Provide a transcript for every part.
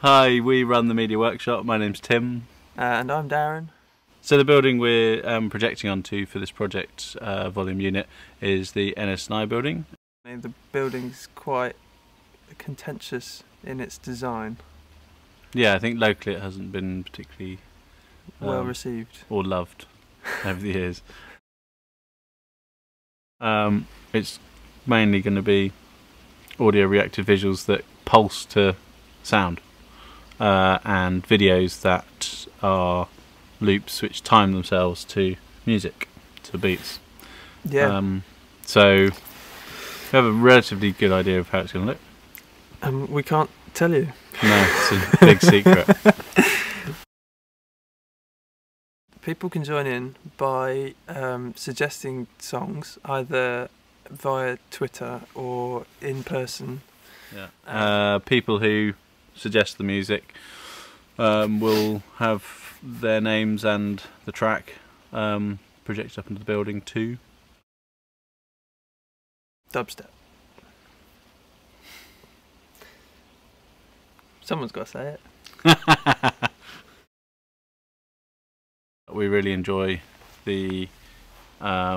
Hi, we run the Media Workshop. My name's Tim. And I'm Darren. So the building we're projecting onto for this project volume unit is the NS&I building. I mean, the building's quite contentious in its design. Yeah, I think locally it hasn't been particularly well received or loved over the years. It's mainly going to be audio reactive visuals that pulse to sound. And videos that are loops which time themselves to music, to beats. Yeah. So we have a relatively good idea of how it's going to look. We can't tell you. No, it's a big secret. People can join in by suggesting songs either via Twitter or in person. Yeah. People who suggest the music will have their names and the track projected up into the building too. Dubstep. Someone's got to say it. We really enjoy the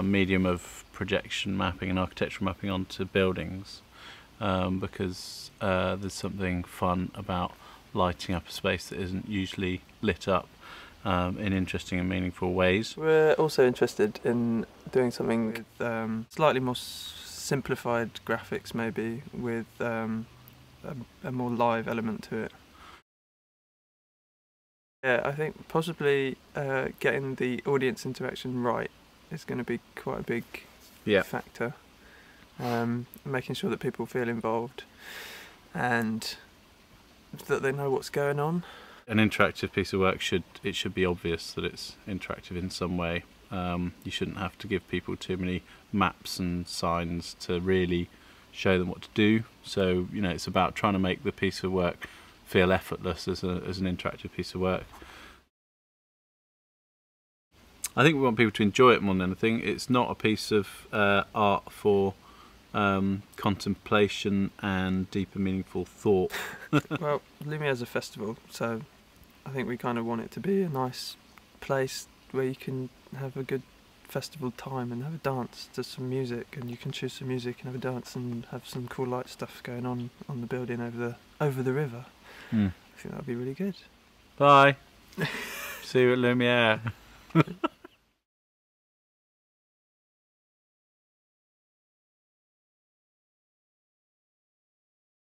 medium of projection mapping and architectural mapping onto buildings. Because there's something fun about lighting up a space that isn't usually lit up in interesting and meaningful ways. We're also interested in doing something with slightly more simplified graphics, maybe, with a more live element to it. Yeah, I think possibly getting the audience interaction right is going to be quite a big factor. Making sure that people feel involved and that they know what's going on. An interactive piece of work should be obvious that it's interactive in some way. You shouldn't have to give people too many maps and signs to really show them what to do. So you know, it's about trying to make the piece of work feel effortless as an interactive piece of work. I think we want people to enjoy it more than anything. It's not a piece of art for contemplation and deeper meaningful thought. Well, Lumiere's a festival, so I think we kind of want it to be a nice place where you can have a good festival time and have a dance to some music, and you can choose some music and have a dance and have some cool light stuff going on the building over the river. I think that would be really good. Bye. See you at Lumiere.